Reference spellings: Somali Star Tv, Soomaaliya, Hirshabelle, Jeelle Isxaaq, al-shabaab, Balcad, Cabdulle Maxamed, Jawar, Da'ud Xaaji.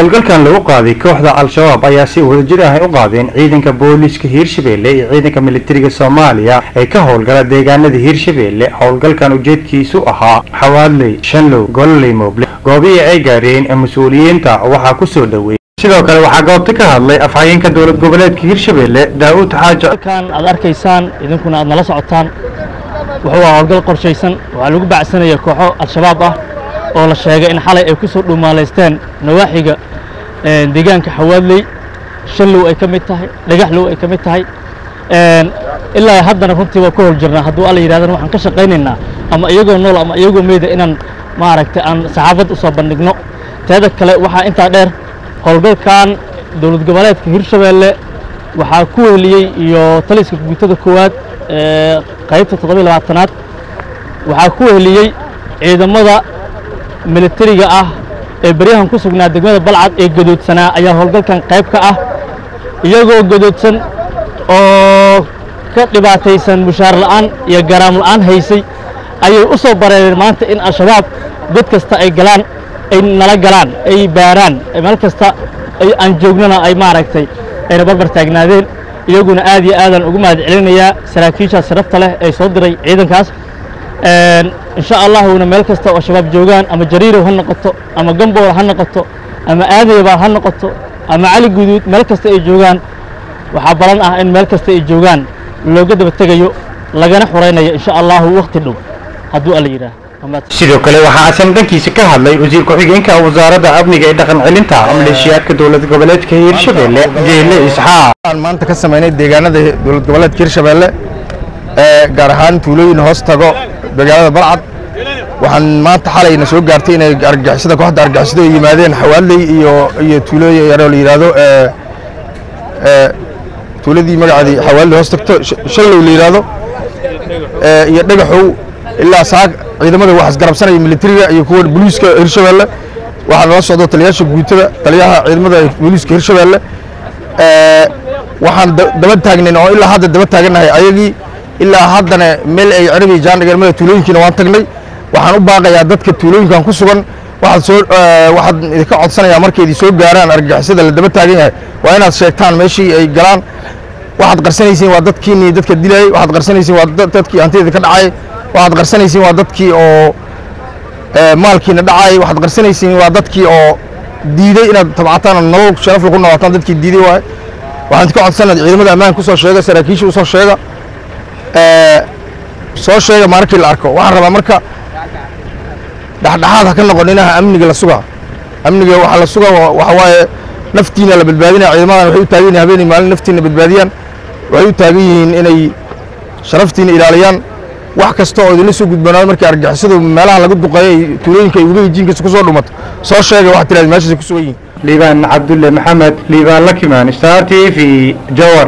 howlgalkan lagu qaaday kooxda al-shabaab ayaa si wadajir ah ay u qaadeen ciidanka booliska Hirshabelle iyo ciidanka militariga Soomaaliya ee ka howlgala deegaanada Hirshabelle. Howlgalkan ujeedkiisu ahaa xawaalay 5 goolay mooble goobii ay gaareen mas'uuliyiinta waxa ku soo dhaweeyay. sidoo kale waxa goobta ka hadlay afhayeenka dawlad goboleedka Hirshabelle Da'ud Xaaji. kan aad arkaysaan idinkuna aad nala socotaan wuxuu howlgal qorsheysan waxa lagu baacsanayaa kooxo al-shabaab ah oo la sheegay in xalay ay ku soo dhuumaaleysteen nawaaxiga deegaanka xawaadley shallow ay kamid tahay dhagaxlow ay kamid tahay ilaa haddana runtii waa ku hor jirnaa hadduu alla yiraahdo waxaan ka shaqeynaynaa ama iyagoo nool ama iyagoo meeda inaan maaragtay aan saxaafad u soo bandhigno taada kale waxa inta dheer howlgalkan dawlad goboleedka Hirshabelle waxa ku weeliyay iyo taliska guutada koowaad qaybta 22aad waxa ku weeliyay ciidamada militariga ah ee bariyahan ku sugnaa degmada balcad ee gadoodsanaa ayaa howlgalkan qayb ka ah iyagoo gadoodsan oo ka dhibaataysan mushaar la'aan iyo garaam la'aan haysay ayay u soo bareereen maanta in al-shabaab god kasta ay galaan ay nala galaan ay baaraan meel kasta ay aan joognana ay maaragtay ayna barbar taagnaadeen iyaguna aad iyo aadaan ugu mahad celinayaa saraakiisha sarafta leh ee soo diray ciidankaas إن شاء الله هنا ملكسته وشباب جوجان أما جريرة وهنقطة أما جنبه وهنقطة أما آدي وهنقطة أما علي جدود ملكسته جوجان وحبرنا إن ملكسته جوجان لو قد بتجيو لجنا حرينا إن شاء الله وقت له هدوء ليرة. sidoo kale waxa asan dankiisa ka hadlay wasiirka xigeenka wasaaradda amniga ee dhaqan celinta amaleeshiyaadka dawlad goboleedka Hirshabelle Jeelle Isxaaq. aan maanta ka sameynay deegaanada dawlad goboleedka Hirshabelle gaar ahaan tuulooyin hoos tago magaalada balcad waxaan maanta xalayna soo gaartay inay argagixisada kooxda argagixisada ay yimaadeen xawaalay iyo tuulooyin yar oo la yiraahdo tuuladii magaceedii xawaalay hoos tagto shallow la yiraahdo iyo dhagaxow ilaa saaq ciidamada wax isgarabsanaya militariga iyo kuwa booliska Hirshabelle waxaan la socdo taliyaha guutada taliyaha ciidamada booliska Hirshabelle waxaan daba taagnay oo ilaa hadda daba taagnahay ayagii ilaa haddana meel ay carabi jaangalmada tuulooyinka waan tagnay waxaan u baaqayaa dadka tuulooyinka ku sugan waxaad ka codsanayaa markay soo gaaraan argagixisada la daba taagan yahay waa inaad sheegtaan meeshii ay galaan waxaad qarsanaysiin waa dadkii dadka dilay waxaad qarsanaysiin waa dadkii hantideeda ka dhacay waxaad qarsanaysiin waa dadkii oo maalkiina dhacay waxaad qarsanaysiin waa dadkii oo diiday inaad tabcataan nolol sharaf lagu noqotaan dadkii diiday waay waxaan ka codsanayaa ciidamada ammaanka ku soo sheega saraakiisha u soo sheega soo sheega markii la arko waxaan rabaa marka dhaxdhaxaad ka noqonina amniga la sugaa amniga waxa la sugaa waxa waaye naftiina la badbaadinaa ciidamada waxay u taagan yihiin habeen maalin naftiina badbaadiyaan waxay u taagan yihiin inay sharaftiina ilaaliyaan wax kasta oo idin soo gudbanaad markii argagixisadu meelaha lagu duqeeyay tuulooyinka ay uga jiinka ku soo dhumato soo sheega waxa tiraad meesha ku soo yihiin liibaan Cabdulle Maxamed liibaan la kimaan Star TV Jawar.